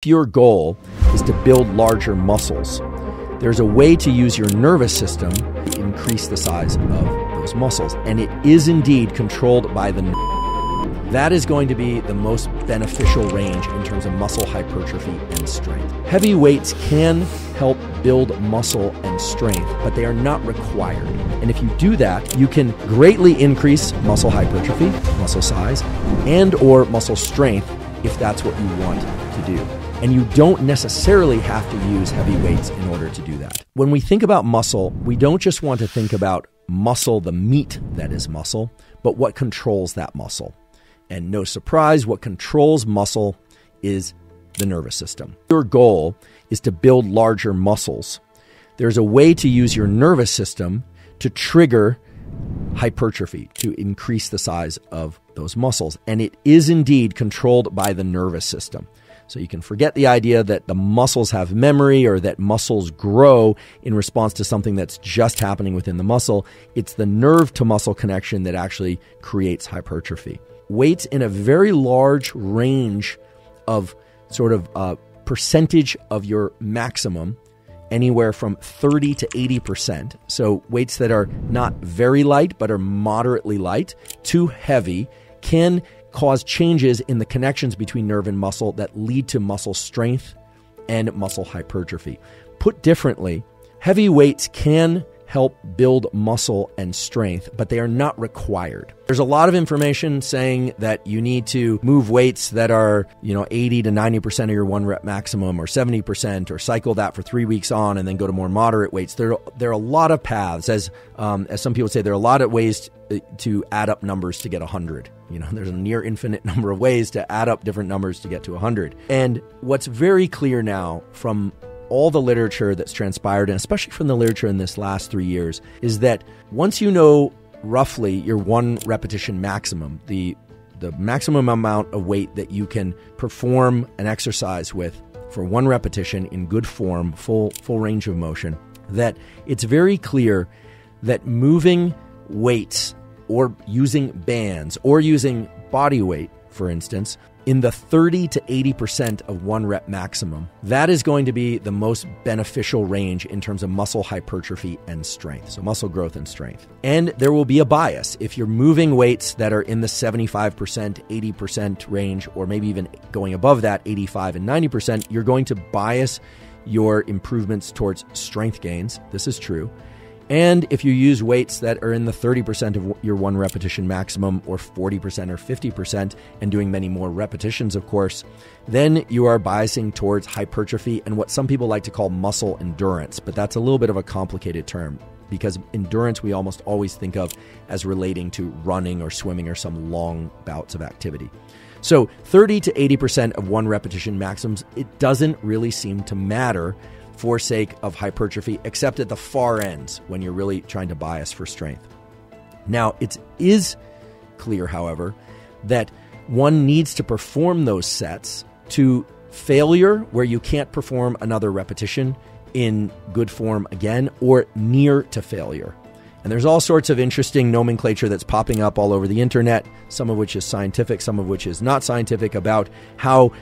If your goal is to build larger muscles, there's a way to use your nervous system to increase the size of those muscles, and it is indeed controlled by the nerve. That is going to be the most beneficial range in terms of muscle hypertrophy and strength. Heavy weights can help build muscle and strength, but they are not required. And if you do that, you can greatly increase muscle hypertrophy, muscle size, and or muscle strength if that's what you want to do. And you don't necessarily have to use heavy weights in order to do that. When we think about muscle, we don't just want to think about muscle, the meat that is muscle, but what controls that muscle. And no surprise, what controls muscle is the nervous system. Your goal is to build larger muscles. There's a way to use your nervous system to trigger hypertrophy, to increase the size of those muscles. And it is indeed controlled by the nervous system. So you can forget the idea that the muscles have memory or that muscles grow in response to something that's just happening within the muscle. It's the nerve to muscle connection that actually creates hypertrophy. Weights in a very large range of sort of a percentage of your maximum, anywhere from 30 to 80%. So weights that are not very light, but are moderately light to heavy can cause changes in the connections between nerve and muscle that lead to muscle strength and muscle hypertrophy. Put differently, heavy weights can help build muscle and strength, but they are not required. There's a lot of information saying that you need to move weights that are, 80 to 90% of your one rep maximum or 70%, or cycle that for 3 weeks on and then go to more moderate weights. There are a lot of paths, as some people say, there are a lot of ways to add up numbers to get 100. There's a near infinite number of ways to add up different numbers to get to 100. And what's very clear now from all the literature that's transpired, and especially from the literature in this last 3 years, is that once you know roughly your one repetition maximum, the maximum amount of weight that you can perform an exercise with for one repetition in good form, full range of motion, that it's very clear that moving weights or using bands or using body weight, for instance, in the 30 to 80% of one rep maximum, that is going to be the most beneficial range in terms of muscle hypertrophy and strength, so muscle growth and strength. And there will be a bias. If you're moving weights that are in the 75%, 80% range, or maybe even going above that, 85 and 90%, you're going to bias your improvements towards strength gains. This is true. And if you use weights that are in the 30% of your one repetition maximum, or 40% or 50%, and doing many more repetitions, of course, then you are biasing towards hypertrophy and what some people like to call muscle endurance. But that's a little bit of a complicated term, because endurance we almost always think of as relating to running or swimming or some long bouts of activity. So 30 to 80% of one repetition maximums, it doesn't really seem to matter for sake of hypertrophy, except at the far ends when you're really trying to bias for strength. Now, it is clear, however, that one needs to perform those sets to failure, where you can't perform another repetition in good form again, or near to failure. And there's all sorts of interesting nomenclature that's popping up all over the internet, some of which is scientific, some of which is not scientific, about how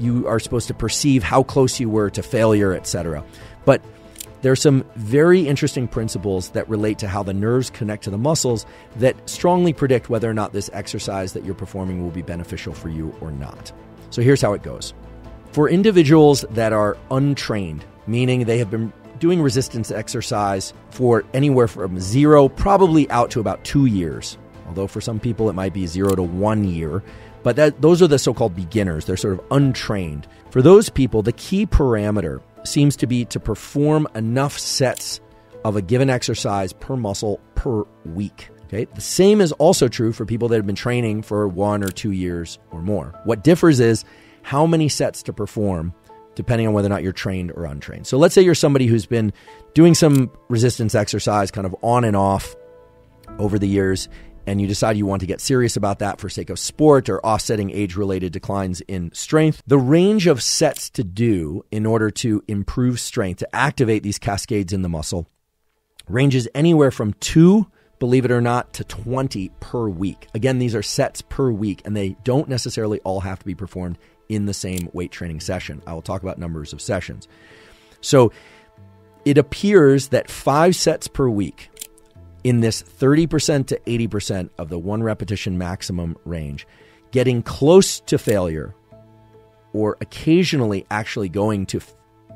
you are supposed to perceive how close you were to failure, etc. But there's some very interesting principles that relate to how the nerves connect to the muscles that strongly predict whether or not this exercise that you're performing will be beneficial for you or not. So here's how it goes. For individuals that are untrained, meaning they have been doing resistance exercise for anywhere from 0, probably out to about 2 years. Although for some people it might be 0 to 1 year, but those are the so-called beginners. They're sort of untrained. For those people, the key parameter seems to be to perform enough sets of a given exercise per muscle per week. Okay? The same is also true for people that have been training for 1 or 2 years or more. What differs is how many sets to perform, depending on whether or not you're trained or untrained. So let's say you're somebody who's been doing some resistance exercise kind of on and off over the years, and you decide you want to get serious about that for sake of sport or offsetting age-related declines in strength. The range of sets to do in order to improve strength, to activate these cascades in the muscle, ranges anywhere from 2, believe it or not, to 20 per week. Again, these are sets per week, and they don't necessarily all have to be performed in the same weight training session. I will talk about numbers of sessions. So it appears that 5 sets per week in this 30% to 80% of the 1 repetition maximum range, getting close to failure or occasionally actually going to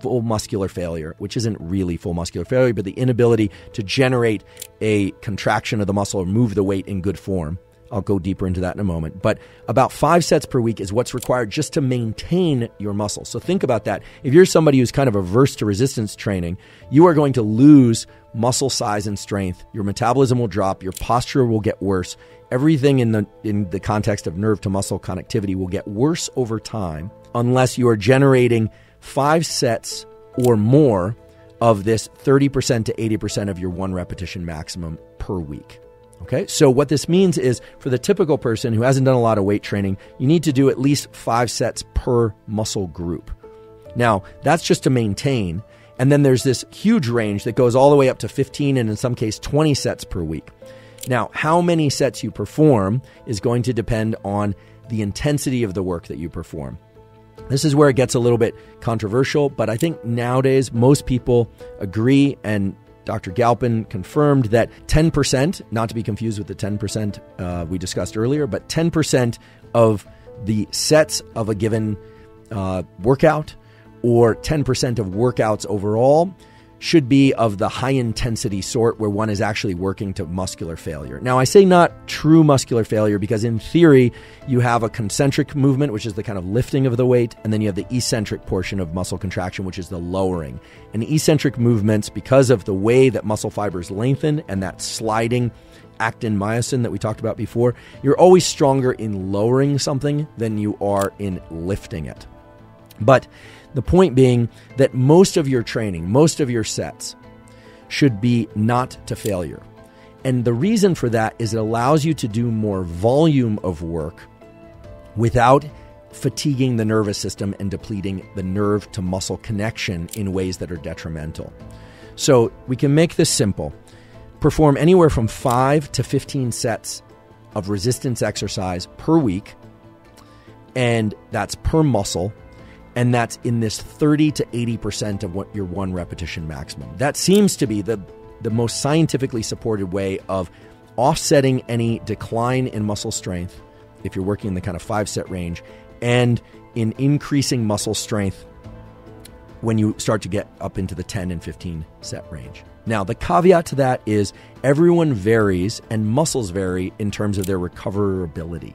full muscular failure, which isn't really full muscular failure, but the inability to generate a contraction of the muscle or move the weight in good form. I'll go deeper into that in a moment. But about 5 sets per week is what's required just to maintain your muscle. So think about that. If you're somebody who's kind of averse to resistance training, you are going to lose muscle size and strength. Your metabolism will drop. Your posture will get worse. Everything in the context of nerve to muscle connectivity will get worse over time unless you are generating 5 sets or more of this 30% to 80% of your 1 repetition maximum per week. Okay, so what this means is for the typical person who hasn't done a lot of weight training, you need to do at least 5 sets per muscle group. Now, that's just to maintain. And then there's this huge range that goes all the way up to 15 and in some case 20 sets per week. Now, how many sets you perform is going to depend on the intensity of the work that you perform. This is where it gets a little bit controversial, but I think nowadays most people agree, and Dr. Galpin confirmed that 10%, not to be confused with the 10% we discussed earlier, but 10% of the sets of a given workout or 10% of workouts overall should be of the high intensity sort where one is actually working to muscular failure. Now, I say not true muscular failure because in theory, you have a concentric movement, which is the kind of lifting of the weight. And then you have the eccentric portion of muscle contraction, which is the lowering. And eccentric movements, because of the way that muscle fibers lengthen and that sliding actin myosin that we talked about before, you're always stronger in lowering something than you are in lifting it. But the point being that most of your training, most of your sets should be not to failure. And the reason for that is it allows you to do more volume of work without fatiguing the nervous system and depleting the nerve to muscle connection in ways that are detrimental. So we can make this simple. Perform anywhere from 5 to 15 sets of resistance exercise per week, and that's per muscle. And that's in this 30 to 80% of what your 1 repetition maximum. That seems to be the most scientifically supported way of offsetting any decline in muscle strength if you're working in the kind of 5 set range, and in increasing muscle strength when you start to get up into the 10 and 15 set range. Now, the caveat to that is everyone varies and muscles vary in terms of their recoverability.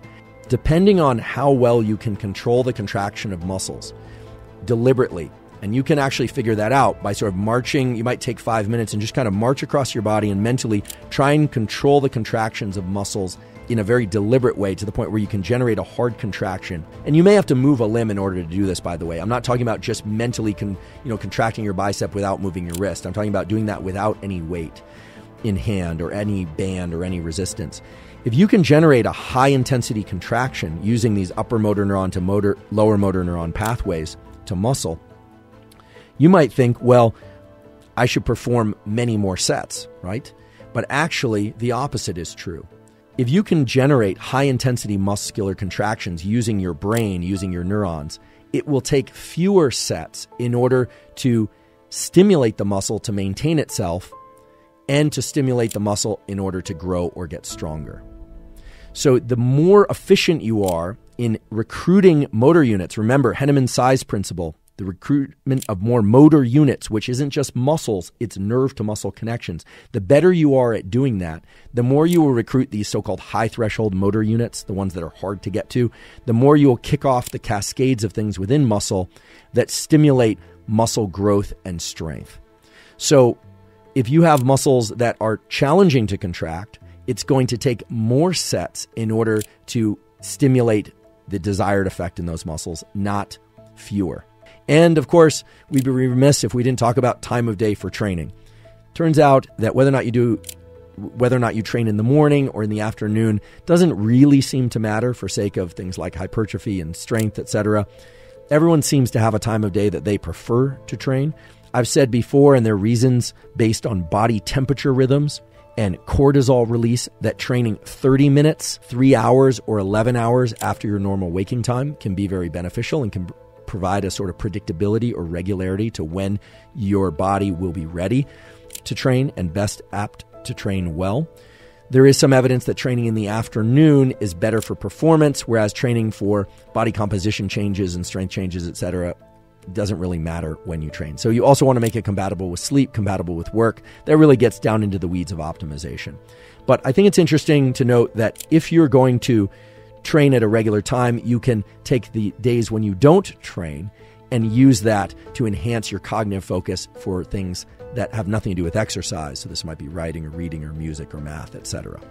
Depending on how well you can control the contraction of muscles deliberately, and you can actually figure that out by sort of marching. You might take 5 minutes and just kind of march across your body and mentally try and control the contractions of muscles in a very deliberate way to the point where you can generate a hard contraction. And you may have to move a limb in order to do this, by the way. I'm not talking about just mentally contracting your bicep without moving your wrist. I'm talking about doing that without any weight in hand or any band or any resistance. If you can generate a high-intensity contraction using these upper motor neuron to lower motor neuron pathways to muscle, you might think, well, I should perform many more sets, right? But actually, the opposite is true. If you can generate high-intensity muscular contractions using your brain, using your neurons, it will take fewer sets in order to stimulate the muscle to maintain itself and to stimulate the muscle in order to grow or get stronger. So the more efficient you are in recruiting motor units, remember Henneman's size principle, the recruitment of more motor units, which isn't just muscles, it's nerve to muscle connections. The better you are at doing that, the more you will recruit these so-called high threshold motor units, the ones that are hard to get to, the more you will kick off the cascades of things within muscle that stimulate muscle growth and strength. So if you have muscles that are challenging to contract, it's going to take more sets in order to stimulate the desired effect in those muscles, not fewer. And of course, we'd be remiss if we didn't talk about time of day for training. Turns out that whether or not you train in the morning or in the afternoon doesn't really seem to matter for sake of things like hypertrophy and strength, etc. Everyone seems to have a time of day that they prefer to train. I've said before, and there are reasons based on body temperature rhythms and cortisol release that training 30 minutes, 3 hours, or 11 hours after your normal waking time can be very beneficial and can provide a sort of predictability or regularity to when your body will be ready to train and best apt to train well. There is some evidence that training in the afternoon is better for performance, whereas training for body composition changes and strength changes, etc., doesn't really matter when you train. So you also want to make it compatible with sleep, compatible with work. That really gets down into the weeds of optimization. But I think it's interesting to note that if you're going to train at a regular time, you can take the days when you don't train and use that to enhance your cognitive focus for things that have nothing to do with exercise. So this might be writing or reading or music or math, etc.